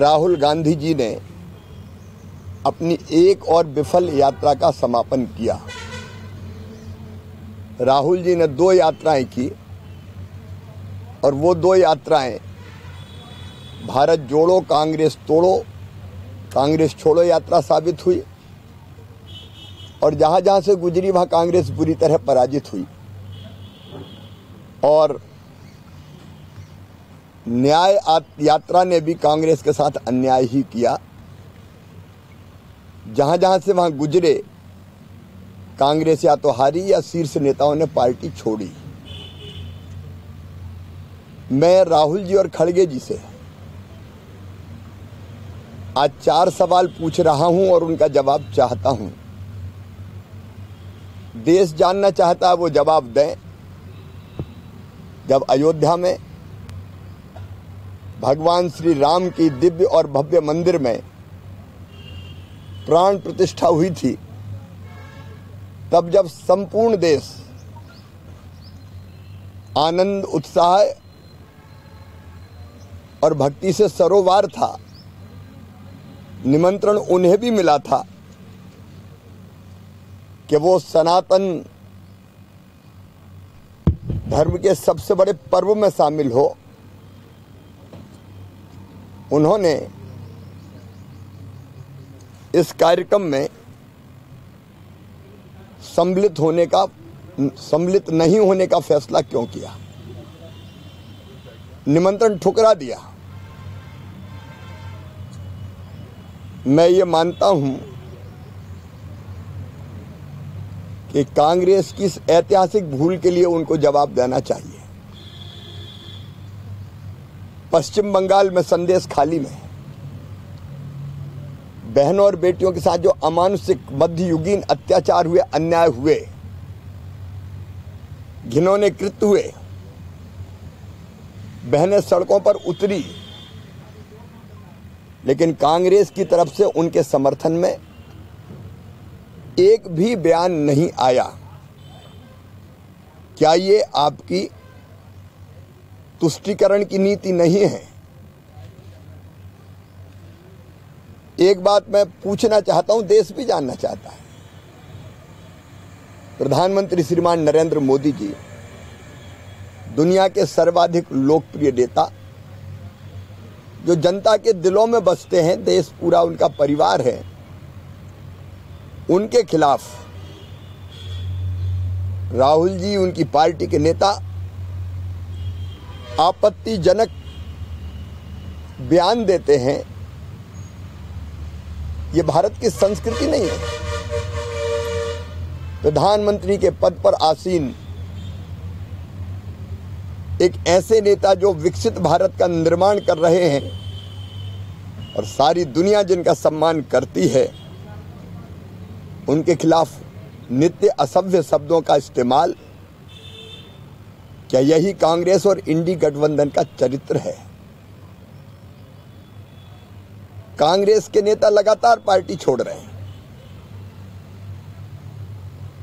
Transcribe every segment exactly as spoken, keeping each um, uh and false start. राहुल गांधी जी ने अपनी एक और विफल यात्रा का समापन किया। राहुल जी ने दो यात्राएं की और वो दो यात्राएं भारत जोड़ो कांग्रेस तोड़ो, कांग्रेस छोड़ो यात्रा साबित हुई और जहाँ जहाँ से गुजरी वहाँ कांग्रेस बुरी तरह पराजित हुई और न्याय यात्रा ने भी कांग्रेस के साथ अन्याय ही किया। जहाँ जहाँ से वहाँ गुजरे कांग्रेस या तो हारी या शीर्ष नेताओं ने पार्टी छोड़ी। मैं राहुल जी और खड़गे जी से आज चार सवाल पूछ रहा हूं और उनका जवाब चाहता हूं। देश जानना चाहता है वो जवाब दें। जब अयोध्या में भगवान श्री राम की दिव्य और भव्य मंदिर में प्राण प्रतिष्ठा हुई थी, तब जब संपूर्ण देश आनंद, उत्साह और भक्ति से सरोवार था, निमंत्रण उन्हें भी मिला था कि वो सनातन धर्म के सबसे बड़े पर्व में शामिल हो। उन्होंने इस कार्यक्रम में सम्मिलित होने का सम्मिलित नहीं होने का फैसला क्यों किया? निमंत्रण ठुकरा दिया। मैं ये मानता हूं कि कांग्रेस की इस ऐतिहासिक भूल के लिए उनको जवाब देना चाहिए। पश्चिम बंगाल में संदेश खाली में बहनों और बेटियों के साथ जो अमानुषिक मध्ययुगीन अत्याचार हुए, अन्याय हुए, घिनौने कृत्य हुए, बहनें सड़कों पर उतरी, लेकिन कांग्रेस की तरफ से उनके समर्थन में एक भी बयान नहीं आया। क्या ये आपकी तुष्टीकरण की नीति नहीं है? एक बात मैं पूछना चाहता हूं, देश भी जानना चाहता है। प्रधानमंत्री श्रीमान नरेंद्र मोदी जी दुनिया के सर्वाधिक लोकप्रिय नेता, जो जनता के दिलों में बसते हैं, देश पूरा उनका परिवार है, उनके खिलाफ राहुल जी, उनकी पार्टी के नेता आपत्तिजनक बयान देते हैं। ये भारत की संस्कृति नहीं है। प्रधानमंत्री के पद पर आसीन एक ऐसे नेता जो विकसित भारत का निर्माण कर रहे हैं और सारी दुनिया जिनका सम्मान करती है, उनके खिलाफ नित्य असभ्य शब्दों का इस्तेमाल, क्या यही कांग्रेस और इंडी गठबंधन का चरित्र है? कांग्रेस के नेता लगातार पार्टी छोड़ रहे हैं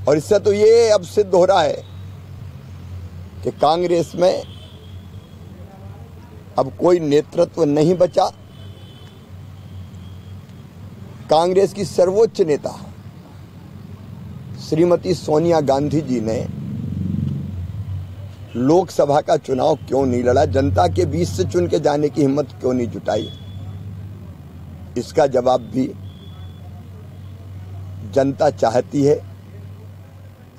और इससे तो ये अब सिद्ध हो रहा है कि कांग्रेस में अब कोई नेतृत्व नहीं बचा। कांग्रेस की सर्वोच्च नेता श्रीमती सोनिया गांधी जी ने लोकसभा का चुनाव क्यों नहीं लड़ा? जनता के बीच से चुन के जाने की हिम्मत क्यों नहीं जुटाई? इसका जवाब भी जनता चाहती है।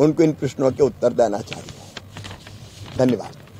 उनको इन प्रश्नों के उत्तर देना चाहिए। धन्यवाद।